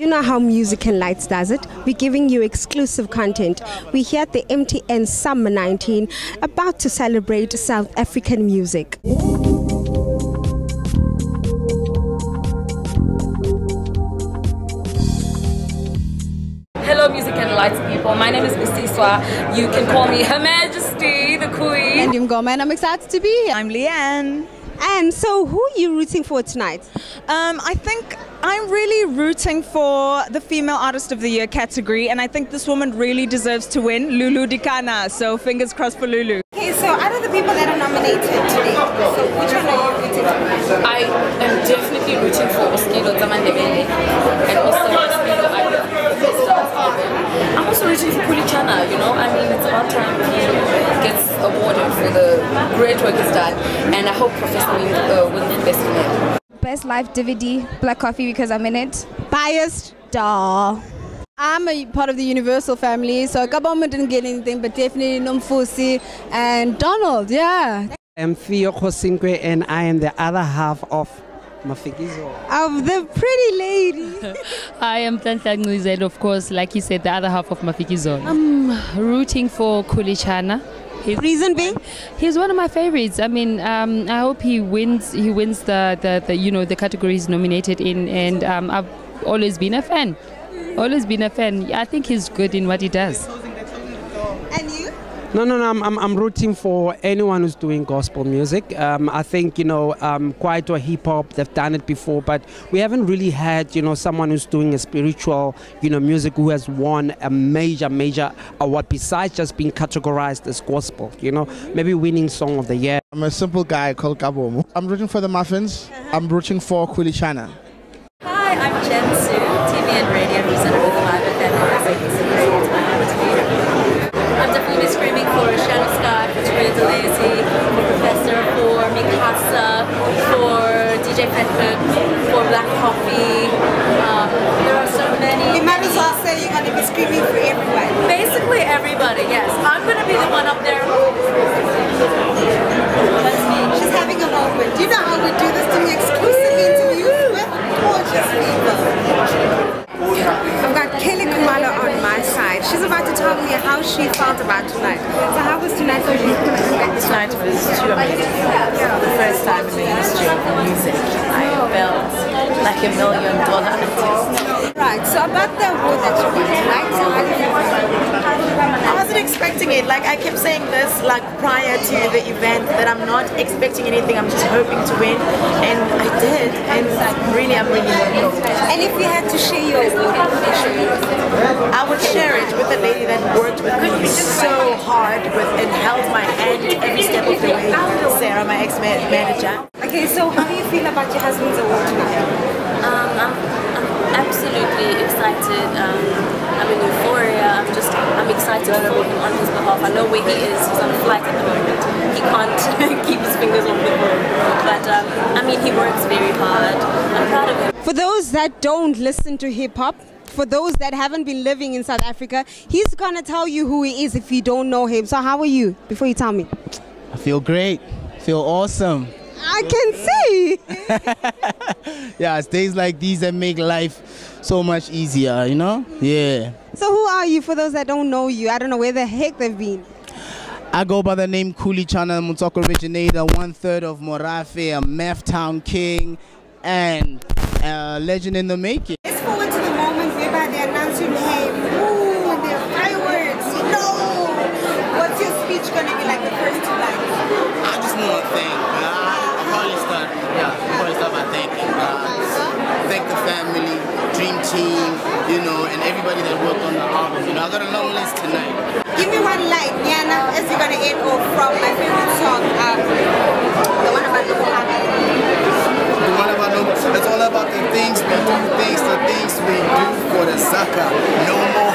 You know how Music and Lights does it. We're giving you exclusive content. We're here at the MTN Summer 19, about to celebrate South African music. Hello Music and Lights people, my name is Busiswa. You can call me Her Majesty, the Queen. Nandi Mngoma, and I'm excited to be here. I'm Leanne. And so who are you rooting for tonight? I think I'm really rooting for the Female Artist of the Year category, and I think this woman really deserves to win, Lulu Dikana, so fingers crossed for Lulu. Okay, so out of the people that are nominated today, so which one are you rooting for? I am definitely rooting for Oski Rotamandevili, and I'm also rooting for Khuli Chana, you know, I mean, it's about time he gets awarded for the great work he's done, and I hope Professor will invest in it. Best Life DVD, Black Coffee, because I'm in it. Biased, duh. I'm a part of the Universal family, so Kabomo didn't get anything, but definitely Nomfusi and Donald, yeah. I'm Fiyoko Sinque, and I am the other half of Mafikizolo. Of the pretty lady. I am Tansanguizade, of course, like you said, the other half of Mafikizolo. I'm rooting for Khuli Chana. Reason being, he's one of my favorites. I mean, I hope he wins. He wins the you know, the categories nominated in, and I've always been a fan. Always been a fan. I think he's good in what he does. And you? No. I'm rooting for anyone who's doing gospel music. I think, you know, quite or hip hop, they've done it before, but we haven't really had, you know, someone who's doing a spiritual, you know, music who has won a major award besides just being categorized as gospel. You know, maybe winning Song of the Year. I'm a simple guy called Kabomo. I'm rooting for the Muffins. I'm rooting for Khuli Chana. Hi, I'm Jen Su, TV and radio presenter. For Black Coffee, there are so many. You might as well say you're going to be screaming for everyone. Basically everybody, yes. I'm going to be the one up there. That's me. She's having a moment. Do you know how we do this to me? Exclusive interviews with gorgeous people. I've got Kelly Kumala on my side. She's about to tell me how she felt about tonight. So how was tonight for you? Tonight was too amazing. The first time in the history of music. Like $1 million artist. Right, so about the award that you won tonight, I wasn't expecting it. Like, I kept saying this, like, prior to the event, that I'm not expecting anything, I'm just hoping to win, and I did, and like, really, I'm really happy. And if you had to share your award, I would share it with the lady that worked with me so hard with and held my hand every step of the way, Sarah, my ex-manager. Okay, so how do you feel about your husband's award tonight? I'm absolutely excited. I'm in euphoria. I'm excited for him on his behalf. I know where he is. He's on a flight at the moment. He can't keep his fingers off the ball. But I mean, he works very hard. I'm proud of him. For those that don't listen to hip hop, for those that haven't been living in South Africa, he's gonna tell you who he is if you don't know him. So how are you? Before you tell me, I feel great. I feel awesome. I can see. Yeah, it's days like these that make life so much easier, you know? Yeah. So who are you for those that don't know you? I don't know where the heck they've been. I go by the name Khuli Chana, Muntaka Originator, 1/3 of Morafe, a Meth Town King, and a legend in the making. Let's forward to the moment whereby they announce your name. Ooh, and they're fireworks. No! What's your speech going to be like the first 2 lines? I just want to thank. Thank the family, Dream Team, you know, and everybody that worked on the album. You know, I got a long list tonight. Give me one line, Yana, as you're gonna end off from my favorite song, the one about the one about no. It's all about the things we do, the things we do for the sucker. No more.